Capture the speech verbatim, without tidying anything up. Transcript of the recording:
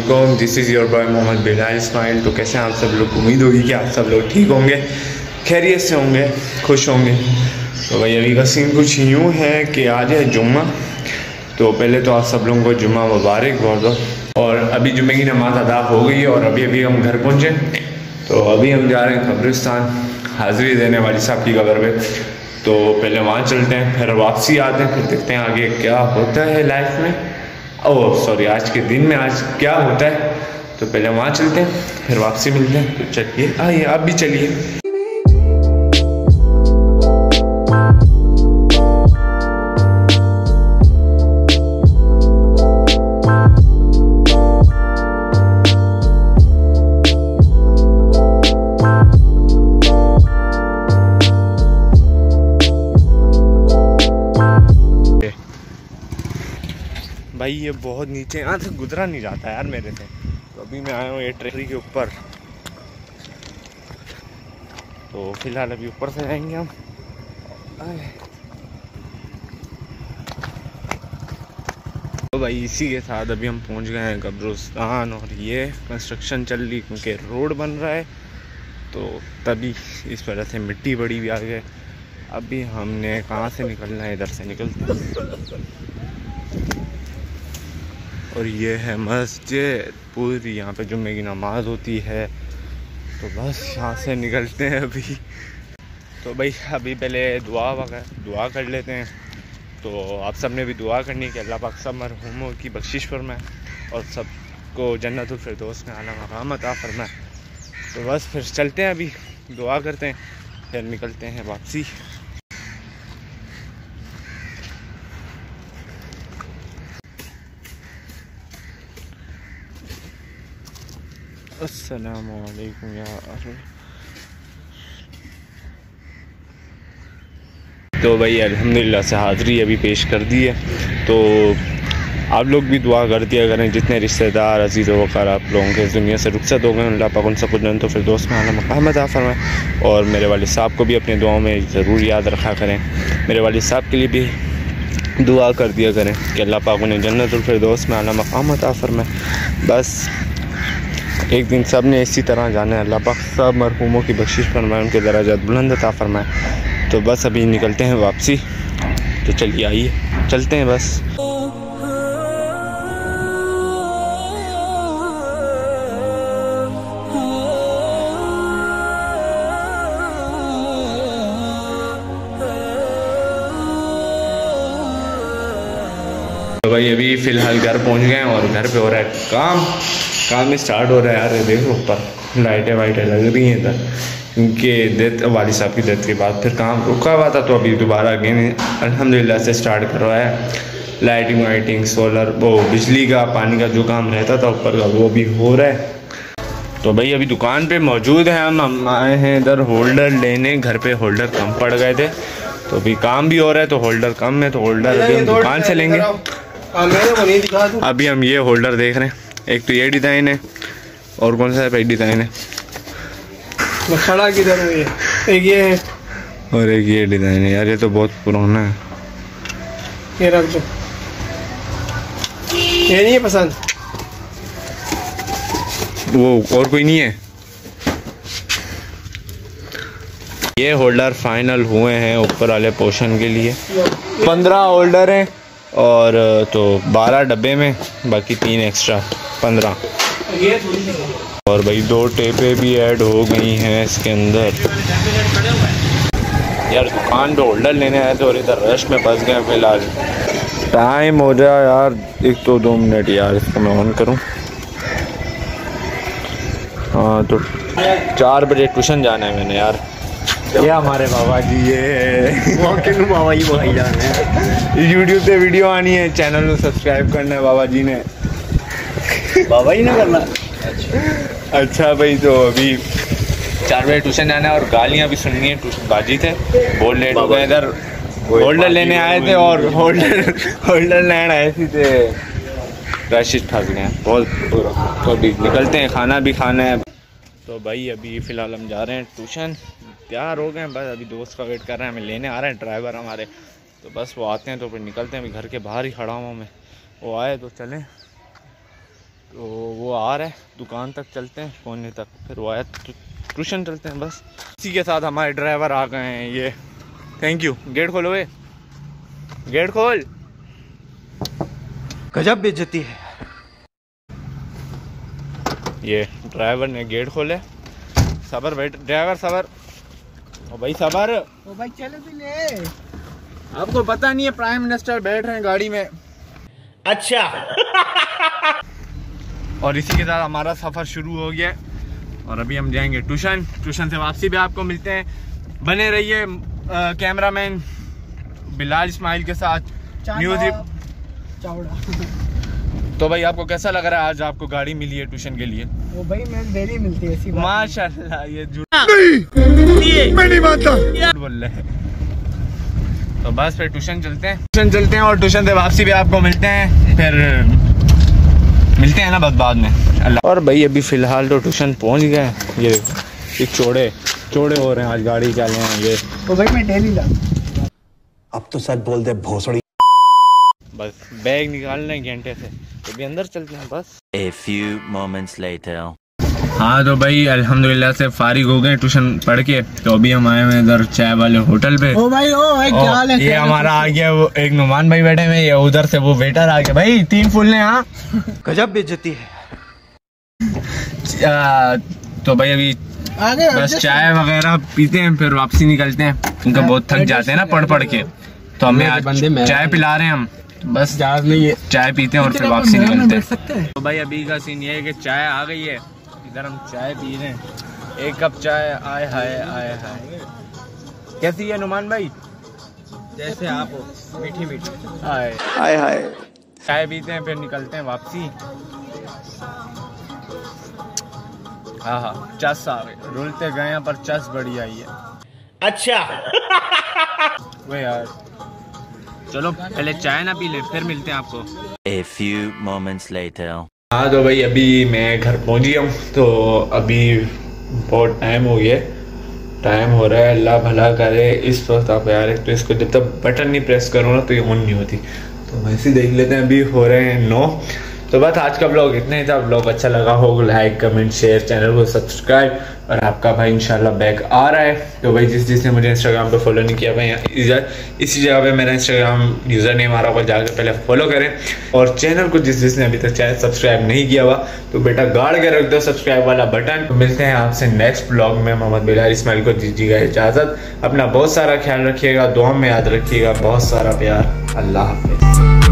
वालेकुम, this is your boy Mohammad Bilal Ismail. तो कैसे आप सब लोग, उम्मीद होगी कि आप सब लोग ठीक होंगे, खैरियत से होंगे, खुश होंगे। तो भाई अभी का सीन कुछ यूँ है कि आज है जुम्मा। तो पहले तो आप सब लोगों को जुम्मा मुबारक बोल दो। और अभी जुम्मे की नमाज़ अदा हो गई और अभी अभी हम घर पहुँचे। तो अभी हम जा रहे हैं कब्रिस्तान, हाज़िरी देने वाली साहब की कब्र पे। तो पहले वहाँ चलते हैं, फिर वापसी आते हैं, फिर देखते हैं आगे क्या होता है लाइफ में, ओह सॉरी आज के दिन में आज क्या होता है। तो पहले वहाँ चलते हैं, फिर वापसी मिलते हैं। तो चलिए आइए, आप भी चलिए। भाई ये बहुत नीचे, यहाँ से गुजरा नहीं जाता यार मेरे से। तो अभी मैं आया हूँ ये ट्रेरी के ऊपर। तो फिलहाल अभी ऊपर से जाएंगे हम। तो भाई इसी के साथ अभी हम पहुँच गए हैं कब्रिस्तान। और ये कंस्ट्रक्शन चल रही क्योंकि रोड बन रहा है, तो तभी इस वजह से मिट्टी बड़ी भी आ गई। अभी हमने कहाँ से निकलना है, इधर से निकलते। और ये है मस्जिद पूरी, यहाँ पे जुम्मे की नमाज होती है। तो बस यहाँ से निकलते हैं अभी। तो भाई अभी पहले दुआ वगैरह दुआ कर लेते हैं। तो आप सब ने भी दुआ करनी कि अल्लाह पाक सब मरहूमों की बख्शिश फरमाए और सबको जन्नतुल फिरदौस में आला मकाम अता फरमाए। तो बस फिर चलते हैं, अभी दुआ करते हैं, फिर निकलते हैं वापसी। अस्सलामु अलैकुम यार। तो भाई अल्हम्दुलिल्लाह से हाज़री अभी पेश कर दी है। तो आप लोग भी दुआ कर दिया करें, जितने रिश्तेदार अजीज़ वक़ार आप लोगों के दुनिया से रुखसत हो गए, अल्लाह पाक उन सबको जन्नतुल फिरदौस में आला मकाम अता फरमाए। और मेरे वालिद साहब को भी अपने दुआओं में ज़रूर याद रखा करें। मेरे वालिद साहब के लिए भी दुआ कर दिया करें कि अल्लाह पाक उन्हें जन्नतुल फिरदौस में आला मकाम अता फरमाए। बस एक दिन सब ने इसी तरह जाना है, अल्लाह पाक सब मरहूमों की बख्शिश फरमाए, उनके दराजात बुलंद अता फरमाए। तो बस अभी निकलते हैं वापसी। तो चलिए आइए चलते हैं बस। तो भाई अभी फ़िलहाल घर पहुंच गए हैं और घर पे हो रहा है काम। काम स्टार्ट हो रहा है यार, ये देखो ऊपर लाइटें वाइटें लग रही हैं इधर, क्योंकि डेथ वाली साहब की डेथ के बाद फिर काम रुका हुआ था। तो अभी दोबारा अगेन अल्हम्दुलिल्लाह से स्टार्ट करवाया। लाइटिंग वाइटिंग सोलर वो बिजली का पानी का जो काम रहता था ऊपर का, वो भी हो रहा है। तो भाई अभी दुकान पे मौजूद है हम हम आए हैं इधर होल्डर लेने। घर पे होल्डर कम पड़ गए थे, तो अभी काम भी हो रहा है, तो होल्डर कम है, तो होल्डर अभी हम दुकान से लेंगे। अभी हम ये होल्डर देख रहे हैं, एक तो ये डिज़ाइन है और कौन सा है डिज़ाइन है खड़ा किधर है, एक ये है और एक ये डिज़ाइन है। यार ये तो बहुत पुराना है, ये रख दो, ये नहीं है पसंद। वो और कोई नहीं है। ये होल्डर फाइनल हुए हैं ऊपर वाले पोर्शन के लिए। पंद्रह होल्डर हैं और तो बारह डब्बे में, बाकी तीन एक्स्ट्रा पंद्रह। और भाई दो टेपे भी ऐड हो गई हैं इसके अंदर। यार दुकान पे होल्डर लेने आए थे और इधर रश में फंस गए। फिलहाल टाइम हो जाए यार, एक तो दो मिनट यार, इसको मैं ऑन करूँ। हाँ तो चार बजे ट्यूशन जाना है मैंने यार। ये हमारे बाबा जी, ये बाबा जी भाई जान है। यूट्यूब पे वीडियो आनी है, चैनल को सब्सक्राइब करना है बाबा जी ने, बाबा जी ने करना। अच्छा भाई तो अभी चार बजे ट्यूशन जाना है और गालियाँ भी सुननी है ट्यूशन बाजी थे। बहुत लेट हो गए, इधर होल्डर लेने आए थे और होल्डर होल्डर लेने आए थे, राशिद फंस गए बहुत। तो अभी निकलते हैं, खाना भी खाना है। तो भाई अभी फ़िलहाल हम जा रहे हैं ट्यूशन, तैयार हो गए हैं बस। अभी दोस्त का वेट कर रहे हैं, हमें लेने आ रहे हैं ड्राइवर हमारे। तो बस वो आते हैं तो फिर निकलते हैं। अभी घर के बाहर ही खड़ा हूँ मैं, वो आए तो चलें। तो वो आ रहा है, दुकान तक चलते हैं पहुँचने तक, फिर वो आया तो ट्यूशन चलते हैं बस। इसी के साथ हमारे ड्राइवर आ गए हैं ये, थैंक यू। गेट खोलो वे, गेट खोल। गजब बेइज्जती है। ये ड्राइवर ने गेट खोले। सबर भाई, ड्राइवर सबर, ओ भाई सबर, ओ भाई चलो भी ले। आपको पता नहीं है प्राइम मिनिस्टर बैठ रहे हैं गाड़ी में। अच्छा। और इसी के साथ हमारा सफ़र शुरू हो गया और अभी हम जाएंगे ट्यूशन। ट्यूशन से वापसी भी आपको मिलते हैं, बने रहिए है, कैमरामैन बिलाल इस्माइल के साथ। न्यूज़। तो भाई आपको कैसा लग रहा है आज आपको गाड़ी मिली है ट्यूशन के लिए? वो भाई मैं डेली मिलती है ऐसी, माशाल्लाह। ये नहीं, मैं नहीं मानता बोल रहे हैं। तो बस फिर ट्यूशन चलते हैं, ट्यूशन चलते हैं और ट्यूशन से वापसी भी आपको मिलते हैं, फिर मिलते हैं ना बस बाद में, अल्लाह। और भाई अभी फ़िलहाल तो ट्यूशन पहुंच गए। ये एक चोड़े चोड़े हो रहे हैं आज गाड़ी क्या हैं ये। तो भाई मैं डेली लाता, अब तो सच बोल दे भोसड़ी। बस बैग निकालना है घंटे से, तो भी अंदर चलते हैं बस। A few moments later। हाँ तो भाई अल्हम्दुलिल्लाह से फारिग हो गए ट्यूशन पढ़ के, तो अभी हम आए हैं इधर चाय वाले होटल पे। ओ भाई ओ भाई क्या हाल है? ये हमारा आ गया वो एक नुमान भाई बैठे हुए, ये उधर से वो वेटर आ गया। भाई तीन फुल ने। हाँ गजब बेइज्जती है। तो भाई अभी बस चाय वगैरह पीते हैं फिर वापसी निकलते हैं, उनका बहुत थक जाते हैं ना पढ़ पढ़ के, तो हमें आज चाय पिला रहे हैं हम, बस चाय पीते हैं और फिर वापसी निकलते हैं। तो भाई अभी का सीन ये है की चाय आ गई है, इधर हम चाय पी रहे हैं, एक कप चाय। आए हाय आए हाय, कैसी है नुमान भाई? जैसे आप हो, मीठी मीठी। हाय हाय हाय। चाय पीते हैं फिर निकलते हैं वापसी। हाँ हाँ चस आ गए, रुलते गए हैं पर चस बढ़िया ही है। अच्छा। वे यार चलो पहले चाय ना पी ले, फिर मिलते हैं आपको। A few moments later। हाँ तो भाई अभी मैं घर पहुंच गया हूँ, तो अभी बहुत टाइम हो गया, टाइम हो रहा है, अल्लाह भला करे। इस वक्त आप यार एक तो इसको जब तक बटन नहीं प्रेस करो ना तो ये ऑन नहीं होती, तो वैसे देख लेते हैं। अभी हो रहे हैं नौ। तो बस आज का ब्लॉग इतना ही था। ब्लॉग अच्छा लगा हो लाइक कमेंट शेयर, चैनल को सब्सक्राइब, और आपका भाई इंशाल्लाह बैक आ रहा है। तो भाई जिस जिसने मुझे इंस्टाग्राम पे फॉलो नहीं किया भाई इधर इसी जगह पे मेरा इंस्टाग्राम यूज़र नेम आ रहा होगा, जाकर पहले फॉलो करें। और चैनल को जिस जिसने अभी तक चैनल सब्सक्राइब नहीं किया हुआ तो बेटा गाड़ के रख दो सब्सक्राइब वाला बटन। तो मिलते हैं आपसे नेक्स्ट ब्लॉग में। मोहम्मद बिलाल इस्माइल को दीजिएगा इजाज़त, अपना बहुत सारा ख्याल रखिएगा, दुआ में याद रखिएगा, बहुत सारा प्यार, अल्लाह हाफिज़।